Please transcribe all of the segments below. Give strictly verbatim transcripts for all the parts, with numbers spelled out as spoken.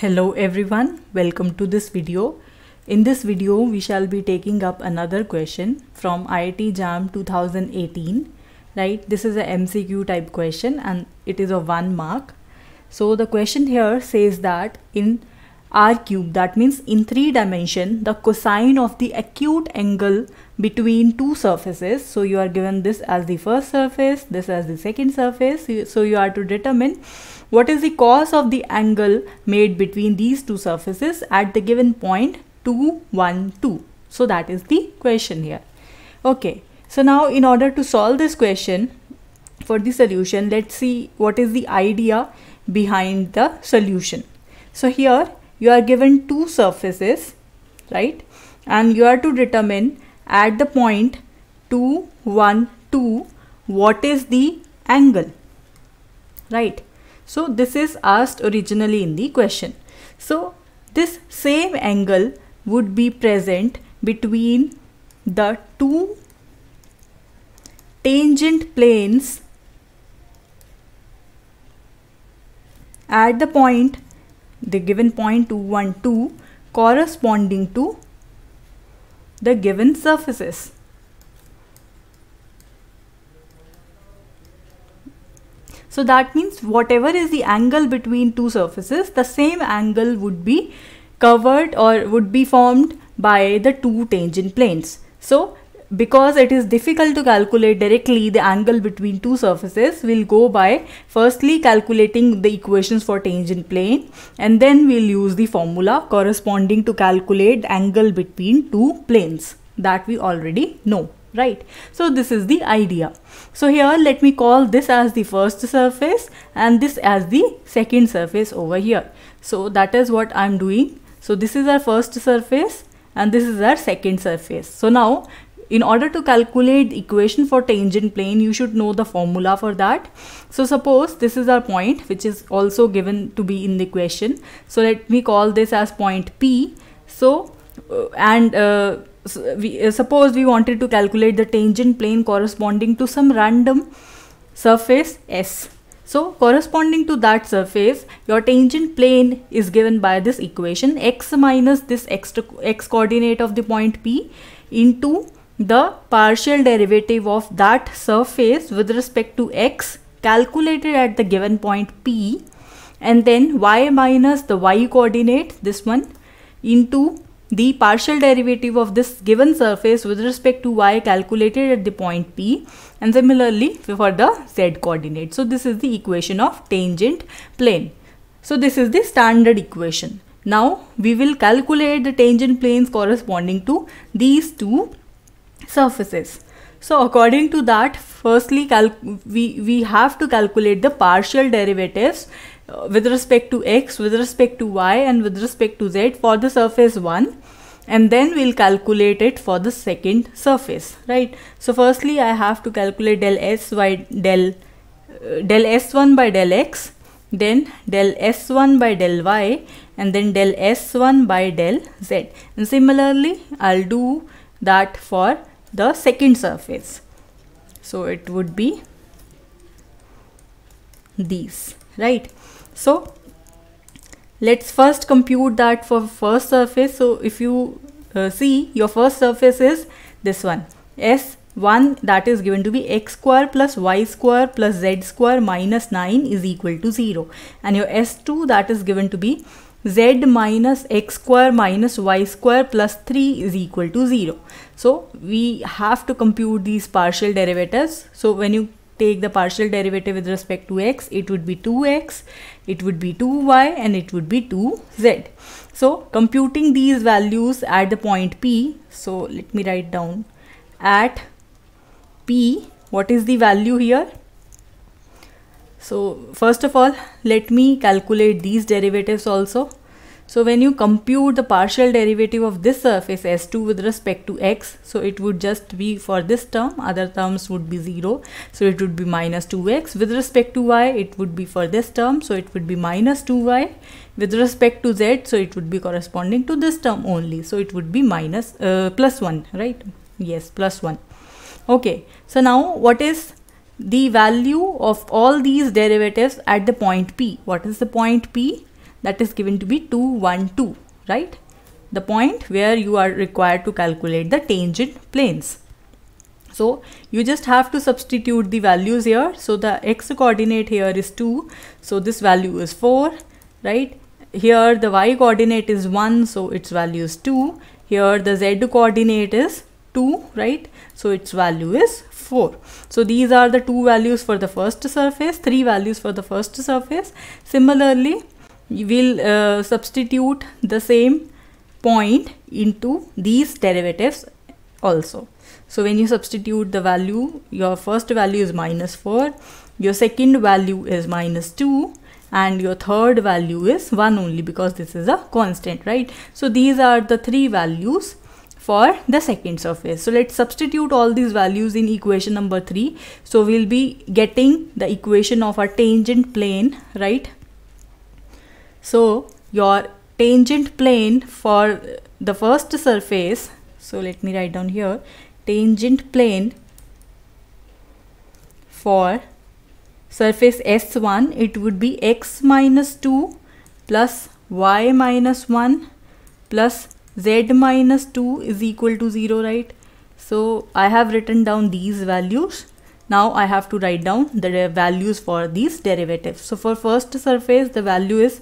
Hello everyone, welcome to this video. In this video we shall be taking up another question from I I T JAM two thousand eighteen, right? This is a M C Q type question and it is of one mark. So the question here says that in R cube, that means in three dimension, the cosine of the acute angle between two surfaces. So you are given this as the first surface, this as the second surface. So you are to determine what is the cos of the angle made between these two surfaces at the given point two, one, two. So that is the question here. Okay, so now in order to solve this question, for the solution, let's see what is the idea behind the solution. So here you are given two surfaces, right? And you are to determine at the point two, one, two, what is the angle, right? So this is asked originally in the question. So this same angle would be present between the two tangent planes at the point, the given point two, one, two, corresponding to the given surfaces. So that means whatever is the angle between two surfaces, the same angle would be covered or would be formed by the two tangent planes. So because it is difficult to calculate directly the angle between two surfaces, we'll go by firstly calculating the equations for tangent plane, and then we'll use the formula corresponding to calculate angle between two planes that we already know. Right, so this is the idea. So here let me call this as the first surface and this as the second surface over here. So that is what I'm doing. So this is our first surface and this is our second surface. So now in order to calculate the equation for tangent plane, you should know the formula for that. So suppose this is our point, which is also given to be in the question. So let me call this as point P. So uh, and uh, So we, uh, suppose we wanted to calculate the tangent plane corresponding to some random surface S. So corresponding to that surface, your tangent plane is given by this equation, x minus this extra x coordinate of the point P into the partial derivative of that surface with respect to x calculated at the given point P, and then y minus the y coordinate, this one, into the partial derivative of this given surface with respect to y calculated at the point P, and similarly for the z coordinate. So this is the equation of tangent plane. So this is the standard equation. Now we will calculate the tangent planes corresponding to these two surfaces. So according to that, firstly we, we have to calculate the partial derivatives Uh, with respect to x, with respect to y, and with respect to z for the surface one, and then we'll calculate it for the second surface, right? So firstly I have to calculate del s by del uh, del s one by del x, then del s one by del y, and then del s one by del z, and similarly I'll do that for the second surface. So it would be these, right? So let's first compute that for first surface. So if you uh, see, your first surface is this one, S one, that is given to be x square plus y square plus z square minus nine is equal to zero, and your S two, that is given to be z minus x square minus y square plus three is equal to zero. So we have to compute these partial derivatives. So when you take the partial derivative with respect to x, it would be two x, it would be two y, and it would be two z. So computing these values at the point P, so let me write down at P, what is the value here? So first of all, let me calculate these derivatives also. So when you compute the partial derivative of this surface S two with respect to x, so it would just be for this term, other terms would be zero, so it would be minus two x. With respect to y, it would be for this term, so it would be minus two y. With respect to z, so it would be corresponding to this term only, so it would be minus uh, plus one, right? Yes, plus one. Okay, so now what is the value of all these derivatives at the point P? What is the point P? that is given to be two, one, two, right? The point where you are required to calculate the tangent planes. So you just have to substitute the values here. So the x coordinate here is two, so this value is four, right? Here the y coordinate is one, so its value is two. Here the z coordinate is two, right? So its value is four. So these are the two values for the first surface, three values for the first surface. Similarly, you will uh, substitute the same point into these derivatives also. So when you substitute the value, your first value is minus four, your second value is minus two, and your third value is one only, because this is a constant, right? So these are the three values for the second surface. So let's substitute all these values in equation number three. So we'll be getting the equation of our tangent plane, right? So your tangent plane for the first surface, so let me write down here, tangent plane for surface S one, it would be x minus two plus y minus one plus z minus two is equal to zero, right? So I have written down these values. Now I have to write down the values for these derivatives. So for first surface, the value is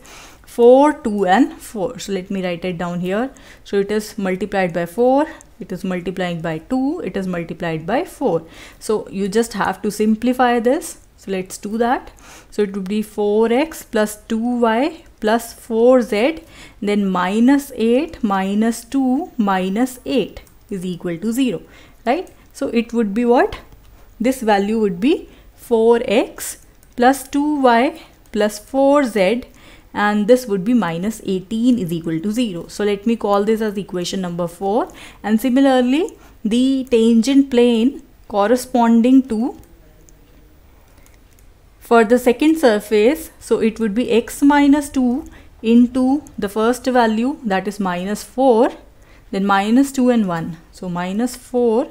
four, two and four. So let me write it down here. So it is multiplied by four, it is multiplied by two, it is multiplied by four. So you just have to simplify this. So let's do that. So it would be four x plus two y plus four z, then minus eight minus two minus eight is equal to zero, right? So it would be what? This value would be four x plus two y plus four z, and this would be minus eighteen is equal to zero. So let me call this as equation number four. And similarly, the tangent plane corresponding to for the second surface, so it would be x minus two into the first value, that is minus four, then minus two and one. So minus four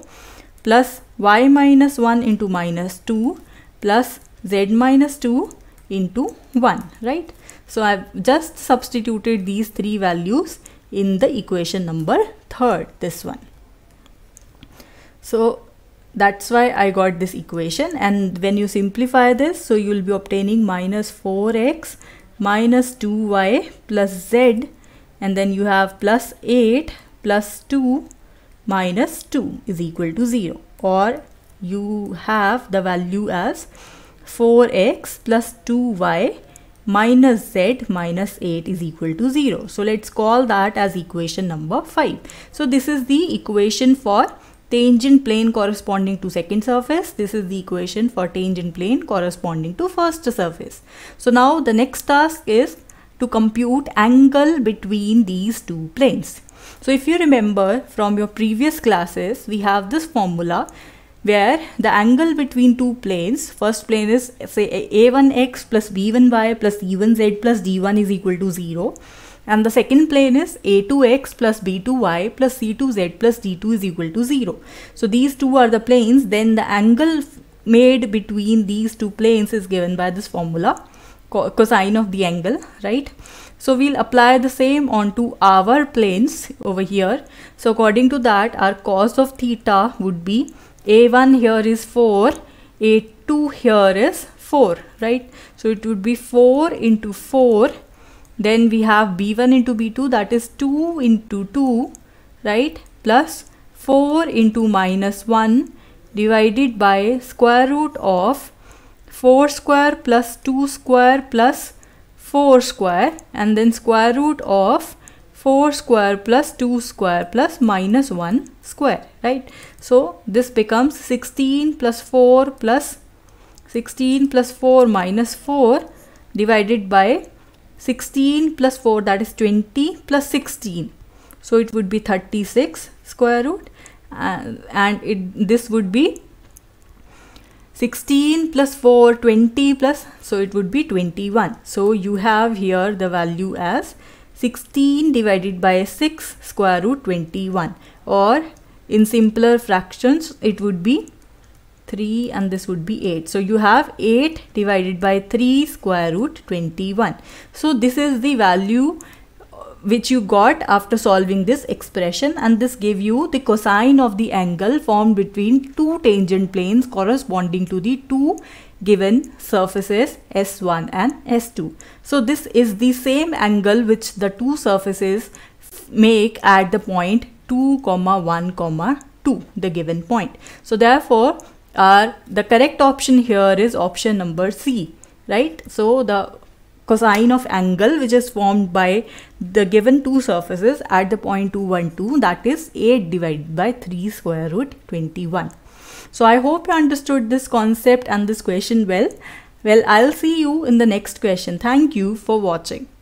plus y minus one into minus two plus z minus two into one, right? So I've just substituted these three values in the equation number third, this one. So that's why I got this equation, and when you simplify this, so you will be obtaining minus four x minus two y plus z, and then you have plus eight plus two minus two is equal to zero, or you have the value as four x plus two y minus z minus eight is equal to zero. So let's call that as equation number five. So this is the equation for tangent plane corresponding to second surface. This is the equation for tangent plane corresponding to first surface. So now the next task is to compute angle between these two planes. So if you remember from your previous classes, we have this formula where the angle between two planes, first plane is say a one x plus b one y plus c one z plus d one is equal to zero. And the second plane is a two x plus b two y plus c two z plus d two is equal to zero. So these two are the planes. Then the angle made between these two planes is given by this formula, cosine of the angle, right? So we'll apply the same onto our planes over here. So according to that, our cos of theta would be a one here is four, a two here is four, right? So it would be four into four. Then we have b one into b two, that is two into two, right, plus four into minus one divided by square root of four square plus two square plus four square, and then square root of four square plus two square plus minus one square, right? So this becomes sixteen plus four plus sixteen plus four minus four divided by sixteen plus four, that is twenty plus sixteen, so it would be thirty-six square root, uh, and it this would be sixteen plus four, twenty plus, so it would be twenty-one. So you have here the value as sixteen divided by six square root twenty-one, or in simpler fractions it would be three and this would be eight. So you have eight divided by three square root twenty-one. So this is the value which you got after solving this expression, and this gave you the cosine of the angle formed between two tangent planes corresponding to the two given surfaces S one and S two. So this is the same angle which the two surfaces make at the point two, one, two, the given point. So therefore our the correct option here is option number C, right? So the cosine of angle which is formed by the given two surfaces at the point two, one, two, that is eight divided by three square root twenty-one. So I hope you understood this concept and this question well. Well, I'll see you in the next question. Thank you for watching.